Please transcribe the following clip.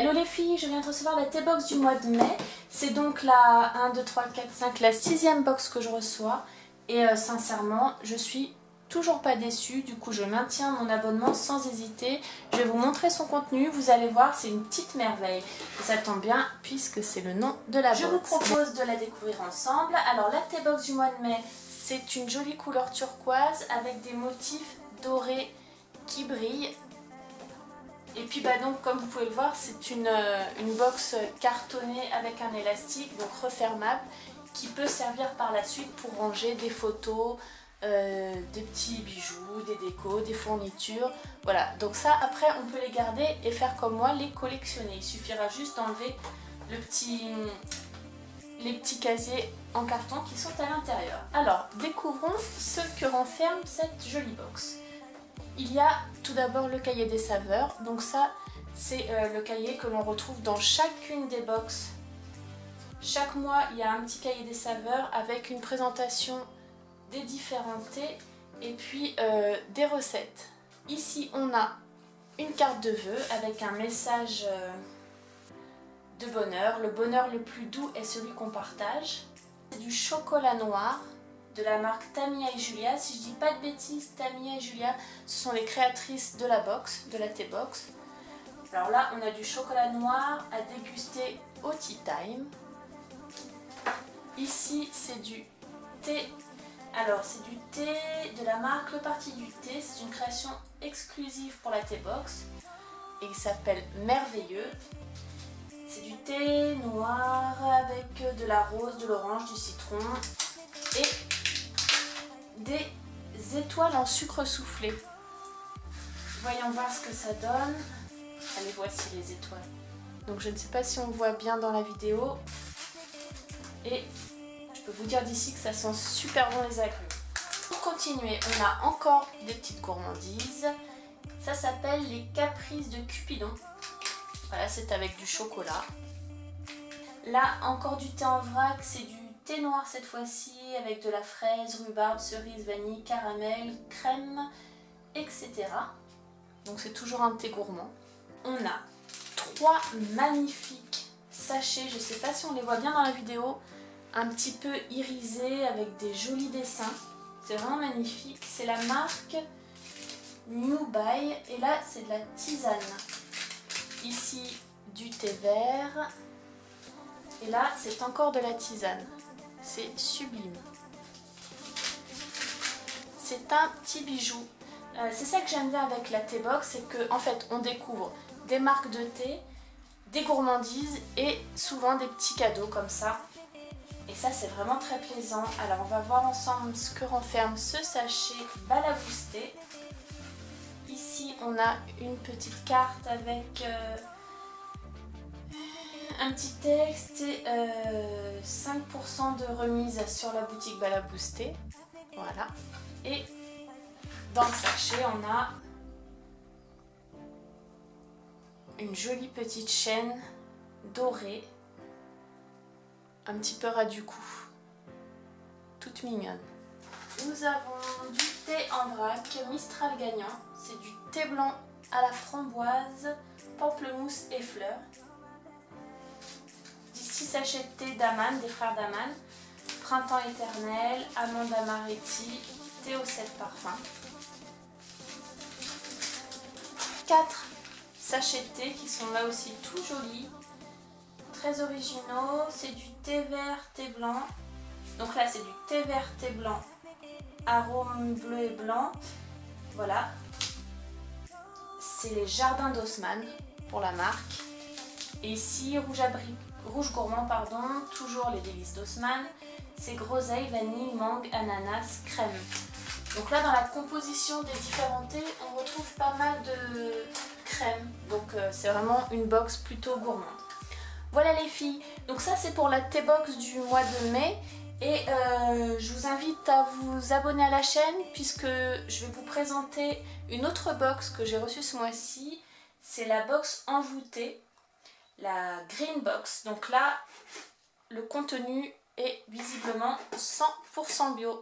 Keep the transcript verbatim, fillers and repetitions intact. Hello les filles, je viens de recevoir la T-Box du mois de mai. C'est donc la un, deux, trois, quatre, cinq, la sixième box que je reçois. Et euh, sincèrement, je suis toujours pas déçue. Du coup, je maintiens mon abonnement sans hésiter. Je vais vous montrer son contenu. Vous allez voir, c'est une petite merveille. Et ça tombe bien puisque c'est le nom de la box. Je vous propose de la découvrir ensemble. Alors la T-Box du mois de mai, c'est une jolie couleur turquoise avec des motifs dorés qui brillent. Et puis bah donc comme vous pouvez le voir, c'est une, une box cartonnée avec un élastique, donc refermable, qui peut servir par la suite pour ranger des photos, euh, des petits bijoux, des décos, des fournitures. Voilà, donc ça après on peut les garder et faire comme moi, les collectionner. Il suffira juste d'enlever le petit, les petits casiers en carton qui sont à l'intérieur. Alors découvrons ce que renferme cette jolie box. Il y a tout d'abord le cahier des saveurs, donc ça c'est euh, le cahier que l'on retrouve dans chacune des boxes. Chaque mois il y a un petit cahier des saveurs avec une présentation des différents thés et puis euh, des recettes. Ici on a une carte de vœux avec un message euh, de bonheur. Le bonheur le plus doux est celui qu'on partage. C'est du chocolat noir de la marque Tamiya et Julia. Si je dis pas de bêtises, Tamiya et Julia, ce sont les créatrices de la box, de la T-Box. Alors là, on a du chocolat noir à déguster au tea time. Ici, c'est du thé. Alors, c'est du thé de la marque Le Parti du Thé. C'est une création exclusive pour la T-Box. Et il s'appelle Merveilleux. C'est du thé noir avec de la rose, de l'orange, du citron et des étoiles en sucre soufflé. Voyons voir ce que ça donne. Allez, voici les étoiles. Donc je ne sais pas si on voit bien dans la vidéo. Et je peux vous dire d'ici que ça sent super bon les agrumes. Pour continuer, on a encore des petites gourmandises. Ça s'appelle les caprices de Cupidon. Voilà, c'est avec du chocolat. Là, encore du thé en vrac, c'est du thé noir cette fois-ci, avec de la fraise, rhubarbe, cerise, vanille, caramel, crème, et cetera. Donc c'est toujours un thé gourmand. On a trois magnifiques sachets, je ne sais pas si on les voit bien dans la vidéo, un petit peu irisés avec des jolis dessins. C'est vraiment magnifique. C'est la marque Newby et là c'est de la tisane. Ici du thé vert et là c'est encore de la tisane. C'est sublime. C'est un petit bijou. Euh, c'est ça que j'aime bien avec la T-Box, c'est qu'en en fait on découvre des marques de thé, des gourmandises et souvent des petits cadeaux comme ça. Et ça c'est vraiment très plaisant. Alors on va voir ensemble ce que renferme ce sachet Balabousté. Ici on a une petite carte avec euh, un petit texte et euh, cinq pour cent de remise sur la boutique Balabousté. Voilà. Et dans le sachet, on a une jolie petite chaîne dorée, un petit peu ras du cou, toute mignonne. Nous avons du thé en vrac, Mistral gagnant. C'est du thé blanc à la framboise, pamplemousse et fleurs. Six sachets de thé Dammann, des frères Dammann, Printemps éternel, amande amaretti, thé aux sept parfums. Quatre sachets de thé qui sont là aussi tout jolis, très originaux, c'est du thé vert, thé blanc. Donc là c'est du thé vert, thé blanc, arôme bleu et blanc. Voilà, c'est les Jardins d'Haussmann pour la marque. Et ici rouge à briques. Rouge gourmand, pardon, toujours les délices d'Haussmann, c'est groseille, vanille, mangue, ananas, crème. Donc là, dans la composition des différents thés, on retrouve pas mal de crème. Donc euh, c'est vraiment une box plutôt gourmande. Voilà les filles, donc ça c'est pour la T-Box du mois de mai. Et euh, je vous invite à vous abonner à la chaîne puisque je vais vous présenter une autre box que j'ai reçue ce mois-ci. C'est la box envoûtée. La green box, donc là le contenu est visiblement cent pour cent bio.